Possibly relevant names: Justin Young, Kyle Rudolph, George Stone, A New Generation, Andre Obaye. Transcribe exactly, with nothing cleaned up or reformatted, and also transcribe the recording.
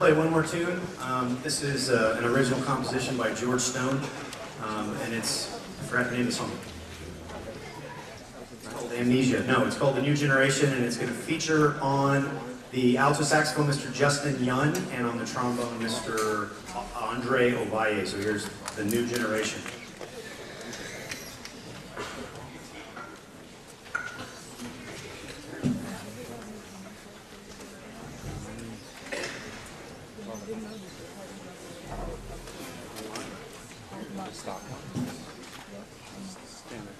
Play one more tune. Um, this is uh, an original composition by George Stone, um, and it's, I forgot the name of the song. It's called Amnesia. No, it's called A New Generation, and it's going to feature on the alto saxophone, Mister Justin Young, and on the trombone, Mister Andre Obaye. So here's The New Generation. Stop. Standard.